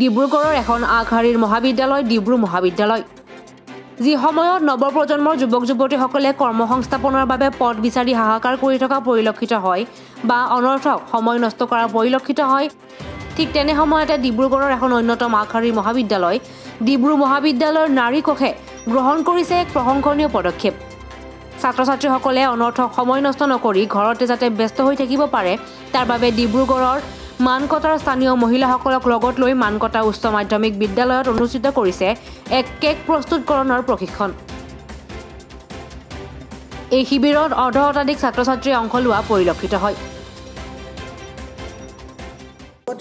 ডিব্ৰুগড়ৰ এখন আখৰিৰ মহাবিদ্যালয় ডিব্ৰু মহাবিদ্যালয় যি সময়ত নৱপ্ৰজন্মৰ যুৱক-যুৱতীসকলে কৰ্মসংস্থাপনৰ বাবে পথ বিচাৰি হাহাকাৰ কৰি থকা পৰিলক্ষিত হয় বা অনৰ্থক সময় নষ্ট কৰা পৰিলক্ষিত হয় ঠিক তেনে সময়তে ডিব্ৰুগড়ৰ এখন অন্যতম আখৰিৰ মহাবিদ্যালয় ডিব্ৰু মহাবিদ্যালয়ৰ নাৰী কক্ষে গ্ৰহণ কৰিছে এক প্ৰশংসনীয় পদক্ষেপ ছাত্ৰ-ছাত্ৰীসকলে অনৰ্থক সময় নষ্ট নকৰি ঘৰতে যাতে ব্যস্ত হৈ থাকিব পাৰে তাৰ বাবে ডিব্ৰুগড়ৰ মানকটাৰ স্থানীয় মহিলাসকলক লগত লৈ মানকটা উচ্চ মাধ্যমিক বিদ্যালয়ত অনুষ্ঠিত কৰিছে এক কেক প্ৰস্তুতকৰণৰ প্ৰশিক্ষণ এই শিবিৰত অৰ্ধ শতাধিক ছাত্ৰ-ছাত্ৰী অংশ লোৱা পৰিলক্ষিত হয়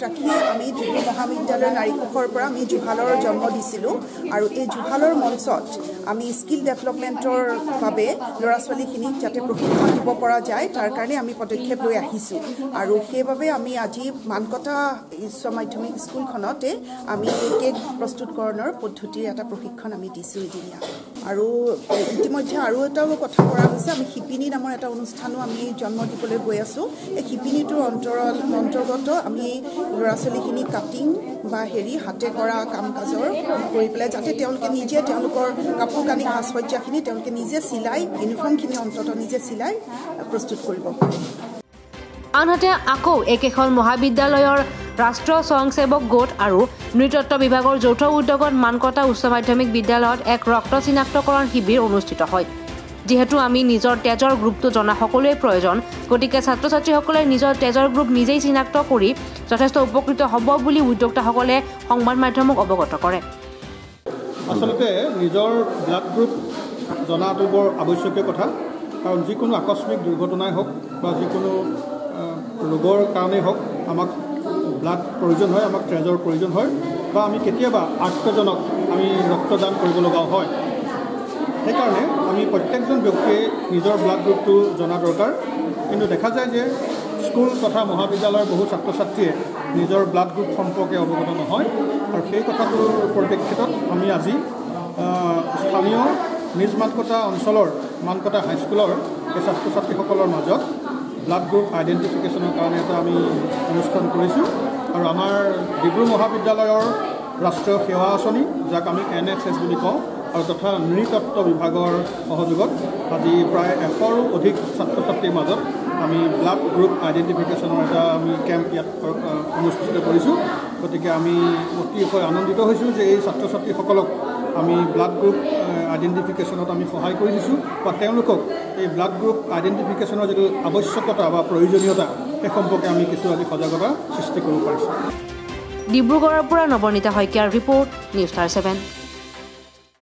ৰাখিয়ে আমি ডিব্ৰু মহাবিদ্যালয় নাৰীকক্ষৰ পৰা আমি জুহালৰ জন্ম দিছিলো আৰু এই জুহালৰ মঞ্চত আমি স্কিল ডেভেলপমেন্টৰ বাবে লৰাছোৱালীখিনিক যাতে প্ৰশিক্ষণ দিব পৰা যায় তাৰ কাৰণে আমি পদক্ষেপ লৈ আহিছো আৰু সেইবাবে আমি আজি মানকটা উচ্চ মাধ্যমিক স্কুলখনতে আমি কেক প্ৰস্তুতকৰণৰ পদ্ধতিৰ এটা প্ৰশিক্ষণ আমি দিছো এদিনীয়া আৰু ইতিমধ্যে আৰু এটাও কথা কৰা হৈছে আমি শিপিনী নামৰ এটা অনুষ্ঠানো আমি জন্ম দিবলৈ গৈ আছো এই শিপিনীটোৰ অন্তৰ্গত আমি লৰাছোৱালীখিনি কাটিং বা হাতে কৰা কাম কাজৰ কৰি পেলাই যাতে তেওঁলোকে নিজে তেওঁলোকৰ কাপোৰ কানি সাজসজ্জাখিনি তেওঁলোকে নিজে চিলাই ইউনিফৰ্মখিনি অন্তত নিজে চিলাই প্ৰস্তুত কৰিব পাৰে আনহাতে আকৌ একেখন মহাবিদ্যালয়ৰ ৰাষ্ট্ৰীয় স্বয়ংসেৱক গোট আৰু নৃতত্ব বিভাগৰ যৌথ উদ্যোগত মানকটা উচ্চ মাধ্যমিক বিদ্যালয়ত এক ৰক্ত চিনাক্তকৰণ শিবিৰ অনুষ্ঠিত হয় যেহেতু আমি নিজৰ তেজৰ গ্ৰুপটো জনা সকলোৱে প্ৰয়োজন গতিকে ছাত্ৰ ছাত্ৰীসকলে নিজৰ তেজৰ গ্ৰুপ নিজেই চিনাক্ত কৰি যথেষ্ট উপকৃত হ'ব বুলি উদ্যোক্তাসকলে সংবাদ মাধ্যমক অৱগত কৰে আসলতে নিজৰ ব্লাড গ্ৰুপ জনাটো বৰ আৱশ্যকীয় কথা কাৰণ যিকোনো আকস্মিক দুৰ্ঘটনাই হওক বা যিকোনো ৰোগৰ কাৰণে হওক আমাক ব্লাড প্ৰয়োজন হয় আমাক তেজৰ প্ৰয়োজন হয় বা আমি কেতিয়াবা আত্মজনক আমি ৰক্তদান কৰিব লগা হয় সেইকাৰণে আমি প্ৰত্যেকজন ব্যক্তিয়ে নিজৰ ব্লাড গ্ৰুপটো জনা দৰকাৰ কিন্তু দেখা যায় যে স্কুল তথা মহাবিদ্যালয়ৰ বহু ছাত্ৰ ছাত্ৰীয়ে নিজৰ ব্লাড গ্ৰুপ সম্পৰ্কে অৱগত নহয় আৰু সেই কথাটোৰ পৰিপ্ৰেক্ষিতত আমি আজি স্থানীয় নিজ মানকটা অঞ্চলৰ মানকটা হাইস্কুলৰ এই ছাত্ৰ ছাত্ৰীসকলৰ মাজত ব্লাড গ্ৰুপ আইডেণ্টিফিকেশ্যনৰ কাৰণে এটা আমি অনুষ্ঠান কৰিছোঁ আৰু আমাৰ ডিব্ৰু মহাবিদ্যালয়ৰ ৰাষ্ট্ৰীয় সেৱা আঁচনি যাক আমি NSS বুলি কওঁ আৰু তথা নৃতত্ব বিভাগৰ সহযোগত আজি প্ৰায় ১০০ৰো অধিক ছাত্ৰ ছাত্ৰীৰ মাজত আমি ব্লাড গ্ৰুপ আইডেণ্টিফিকেশ্যনৰ এটা আমি কেম্প ইয়াত অনুষ্ঠিত কৰিছোঁ গতিকে আমি অতিশয় আনন্দিত হৈছোঁ যে এই ছাত্ৰ ছাত্ৰীসকলক আমি ব্লাড গ্ৰুপ আইডেণ্টিফিকেশ্যনত আমি সহায় কৰি দিছোঁ বা তেওঁলোকক এই ব্লাড গ্ৰুপ আইডেণ্টিফিকেশ্যনৰ যিটো আৱশ্যকতা বা প্ৰয়োজনীয়তা সেই সম্পৰ্কে আমি কিছু আজি সজাগতা সৃষ্টি কৰিব পাৰিছোঁ ডিব্ৰুগড়ৰ পৰা নৱনীতা শইকীয়াৰ ৰিপৰ্ট নিউজ ষ্টাৰ 7